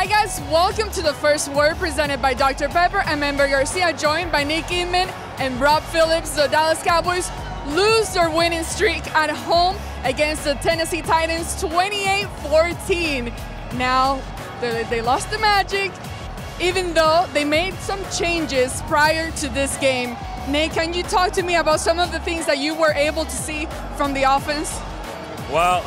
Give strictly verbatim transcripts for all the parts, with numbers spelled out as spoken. Hi guys, welcome to The First Word, presented by Doctor Pepper. I'm Amber Garcia, joined by Nick Inman and Rob Phillips. The Dallas Cowboys lose their winning streak at home against the Tennessee Titans twenty-eight fourteen. Now, they, they lost the magic, even though they made some changes prior to this game. Nick, can you talk to me about some of the things that you were able to see from the offense? Well,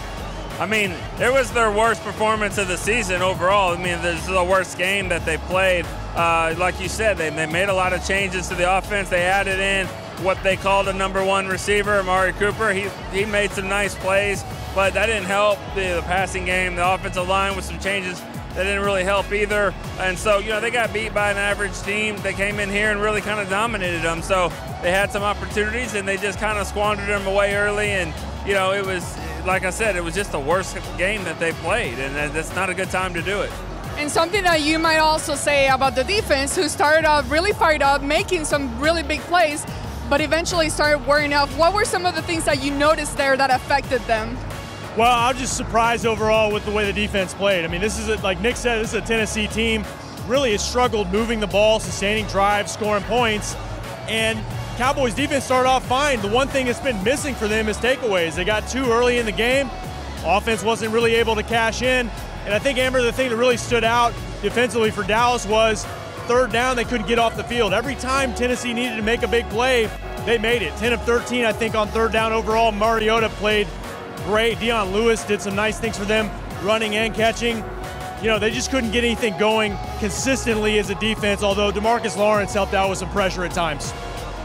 I mean, it was their worst performance of the season overall. I mean, this is the worst game that they played. Uh, like you said, they, they made a lot of changes to the offense. They added in what they called a number one receiver, Amari Cooper. He, he made some nice plays, but that didn't help the, the passing game. The offensive line with some changes that didn't really help either. And so, you know, they got beat by an average team. They came in here and really kind of dominated them. So they had some opportunities, and they just kind of squandered them away early. And, you know, it was... like I said, it was just the worst game that they played, and that's not a good time to do it. And something that you might also say about the defense, who started off really fired up, making some really big plays, but eventually started wearing off. What were some of the things that you noticed there that affected them? Well, I was just surprised overall with the way the defense played. I mean, this is, a, like Nick said, this is a Tennessee team. Really has struggled moving the ball, sustaining drives, scoring points, and Cowboys defense started off fine. The one thing that's been missing for them is takeaways. They got two early in the game. Offense wasn't really able to cash in. And I think, Amber, the thing that really stood out defensively for Dallas was third down, they couldn't get off the field. Every time Tennessee needed to make a big play, they made it. ten of thirteen, I think, on third down overall. Mariota played great. Deion Lewis did some nice things for them, running and catching. You know, they just couldn't get anything going consistently as a defense, although DeMarcus Lawrence helped out with some pressure at times.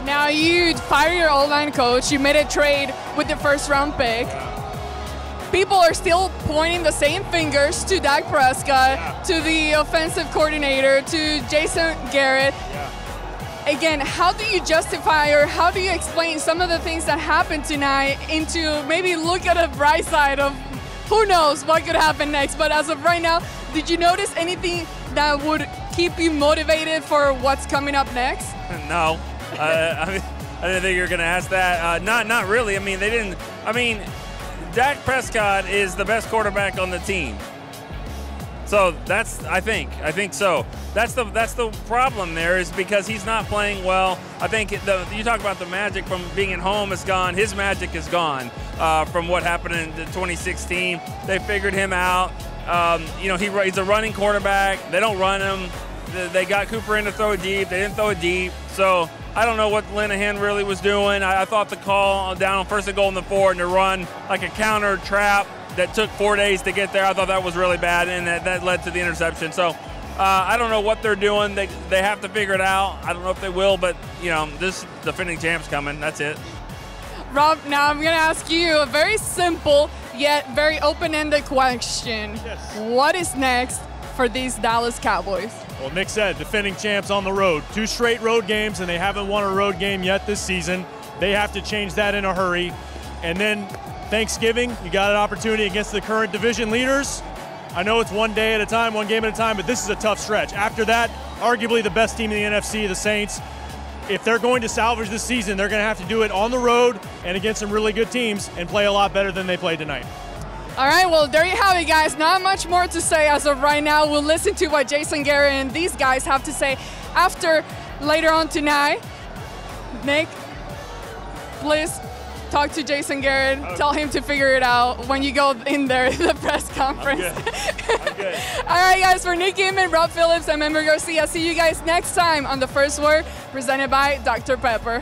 Now you fire your O-line coach, you made a trade with the first round pick. Yeah. People are still pointing the same fingers to Dak Prescott, yeah. to the offensive coordinator, to Jason Garrett. Yeah. Again, how do you justify or how do you explain some of the things that happened tonight into maybe look at the bright side of who knows what could happen next? But as of right now, did you notice anything that would keep you motivated for what's coming up next? No. uh, I mean, I didn't think you were going to ask that. Uh, not, not really. I mean, they didn't. I mean, Dak Prescott is the best quarterback on the team. So that's, I think, I think so. That's the, that's the problem there is because he's not playing well. I think the, you talk about the magic from being at home is gone. His magic is gone uh, from what happened in the twenty sixteen. They figured him out. Um, you know, he, he's a running quarterback. They don't run him. They got Cooper in to throw it deep. They didn't throw it deep. So I don't know what Linehan really was doing. I, I thought the call down on first and goal in the four and to run like a counter trap that took four days to get there, I thought that was really bad, and that, that led to the interception. So uh, I don't know what they're doing. They, they have to figure it out. I don't know if they will, but, you know, this defending champ's coming. That's it. Rob, now I'm going to ask you a very simple yet very open-ended question. Yes. What is next for these Dallas Cowboys? Well, Nick said defending champs on the road. Two straight road games, and they haven't won a road game yet this season. They have to change that in a hurry. And then Thanksgiving, you got an opportunity against the current division leaders. I know it's one day at a time, one game at a time, but this is a tough stretch. After that, arguably the best team in the N F C, the Saints. If they're going to salvage this season, they're going to have to do it on the road and against some really good teams and play a lot better than they played tonight. All right, well, there you have it, guys. Not much more to say as of right now. We'll listen to what Jason Garrett and these guys have to say after later on tonight. Nick, please talk to Jason Garrett. Okay. Tell him to figure it out when you go in there at the press conference. I'm good. I'm good. All right, guys, for Nick Inman, Rob Phillips, I'm Amber Garcia. See you guys next time on The First Word, presented by Doctor Pepper.